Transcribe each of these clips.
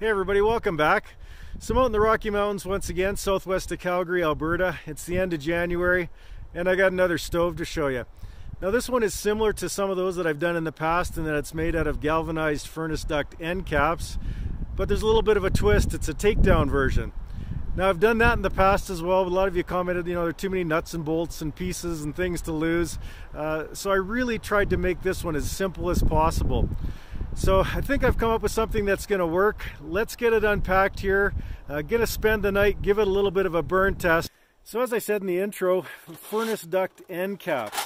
Hey everybody, welcome back. So I'm out in the Rocky Mountains once again, southwest of Calgary, Alberta. It's the end of January and I got another stove to show you. Now this one is similar to some of those that I've done in the past in that it's made out of galvanized furnace duct end caps, but there's a little bit of a twist. It's a takedown version. Now I've done that in the past as well, but a lot of you commented, you know, there are too many nuts and bolts and pieces and things to lose. So I really tried to make this one as simple as possible. So I think I've come up with something that's going to work. Let's get it unpacked here. Going to spend the night, give it a little bit of a burn test. So as I said in the intro, furnace duct end caps.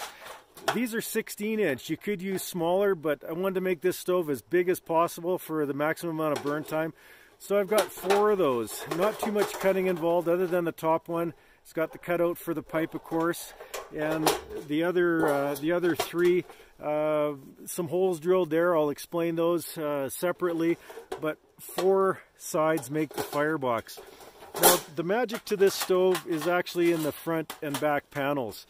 These are 16 inch. You could use smaller, but I wanted to make this stove as big as possible for the maximum amount of burn time. So I've got four of those. Not too much cutting involved other than the top one. It's got the cutout for the pipe, of course, and the other three, some holes drilled there. I'll explain those separately, but four sides make the firebox. Now, the magic to this stove is actually in the front and back panels,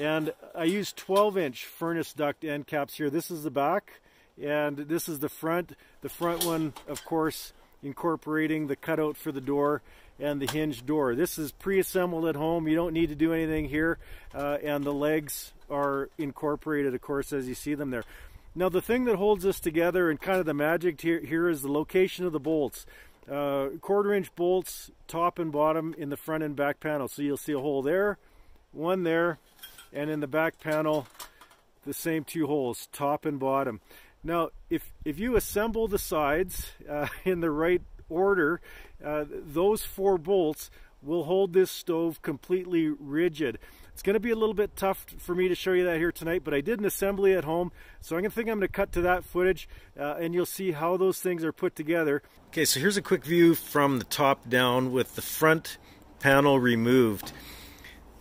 and I use 12-inch furnace duct end caps here. This is the back, and this is the front. The front one, of course, incorporating the cutout for the door and the hinge door. This is pre-assembled at home. You don't need to do anything here, and the legs are incorporated, of course, as you see them there. Now the thing that holds this together and kind of the magic here is the location of the bolts. 1/4 inch bolts top and bottom in the front and back panel. So you'll see a hole there, one there, and in the back panel the same two holes top and bottom. Now, if you assemble the sides in the right order, those four bolts will hold this stove completely rigid. It's going to be a little bit tough for me to show you that here tonight, but I did an assembly at home, so I'm going to cut to that footage, and you'll see how those things are put together. Okay, so here's a quick view from the top down with the front panel removed.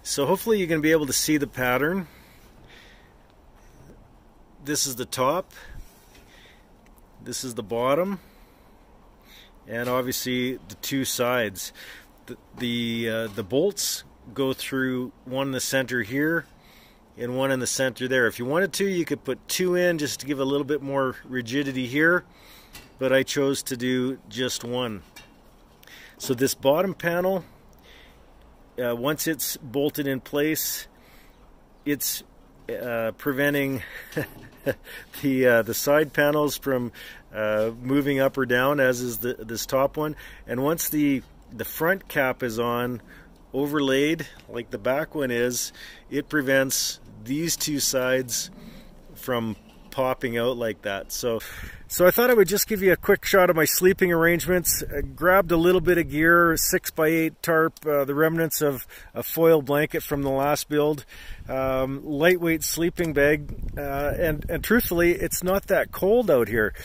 So hopefully you're going to be able to see the pattern. This is the top. This is the bottom, and obviously the two sides. The bolts go through one in the center here and one in the center there. If you wanted to, you could put two in just to give a little bit more rigidity here, but I chose to do just one. So this bottom panel, once it's bolted in place, it's preventing the side panels from moving up or down, as is this top one. And once the front cap is on, overlaid like the back one is, it prevents these two sides from popping out like that. So I thought I would just give you a quick shot of my sleeping arrangements. I grabbed a little bit of gear, 6x8 tarp, the remnants of a foil blanket from the last build, lightweight sleeping bag, and truthfully, it's not that cold out here.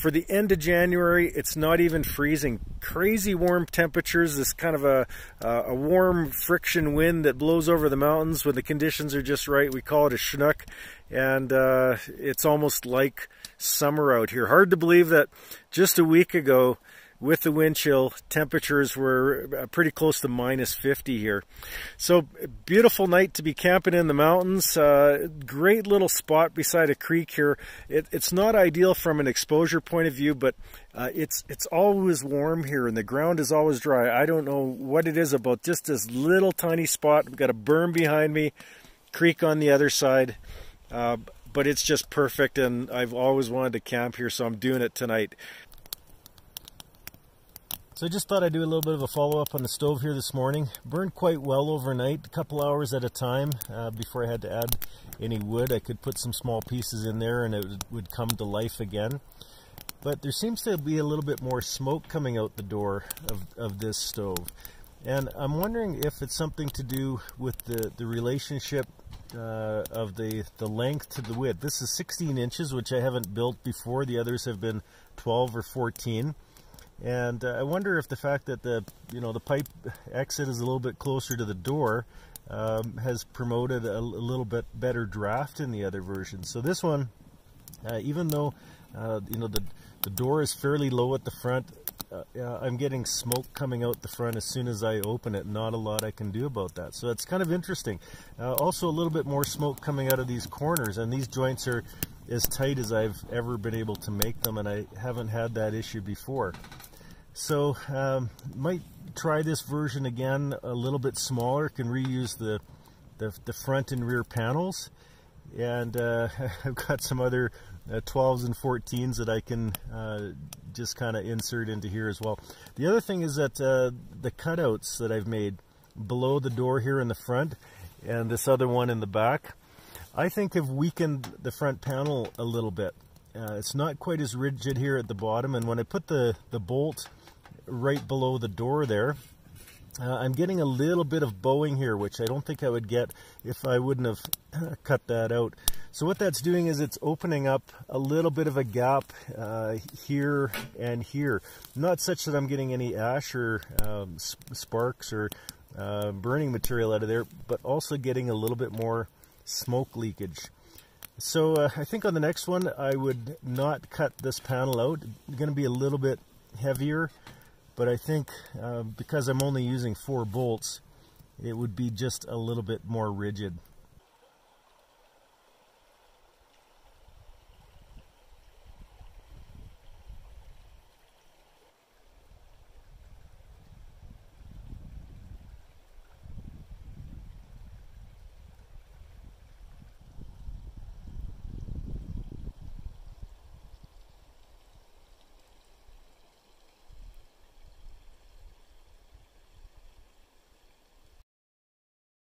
For the end of January, it's not even freezing. Crazy warm temperatures, this kind of a warm friction wind that blows over the mountains when the conditions are just right. We call it a Chinook, and it's almost like summer out here. Hard to believe that just a week ago with the wind chill, temperatures were pretty close to -50 here. So beautiful night to be camping in the mountains. Great little spot beside a creek here. It's not ideal from an exposure point of view, but it's always warm here and the ground is always dry. I don't know what it is about just this little tiny spot. We've got a berm behind me, creek on the other side. But it's just perfect, and I've always wanted to camp here, so I'm doing it tonight. So I just thought I'd do a little bit of a follow-up on the stove here this morning. Burned quite well overnight, a couple hours at a time before I had to add any wood. I could put some small pieces in there and it would come to life again. But there seems to be a little bit more smoke coming out the door of this stove. And I'm wondering if it's something to do with the relationship of the length to the width. This is 16 inches, which I haven't built before. The others have been 12 or 14. And I wonder if the fact that the pipe exit is a little bit closer to the door has promoted a little bit better draft in the other version. So this one, even though the door is fairly low at the front, I'm getting smoke coming out the front as soon as I open it. Not a lot I can do about that. So it's kind of interesting. Also a little bit more smoke coming out of these corners, and these joints are as tight as I've ever been able to make them, and I haven't had that issue before. So might try this version again, a little bit smaller. Can reuse the front and rear panels, and I've got some other 12s and 14s that I can just kind of insert into here as well. The other thing is that the cutouts that I've made below the door here in the front and this other one in the back, I think have weakened the front panel a little bit. It's not quite as rigid here at the bottom, and when I put the bolt right below the door there, I'm getting a little bit of bowing here, which I don't think I would get if I wouldn't have cut that out. So what that's doing is it's opening up a little bit of a gap here and here. Not such that I'm getting any ash or sparks or burning material out of there, but also getting a little bit more smoke leakage. So I think on the next one I would not cut this panel out. It's going to be a little bit heavier, but I think because I'm only using 4 bolts, it would be just a little bit more rigid.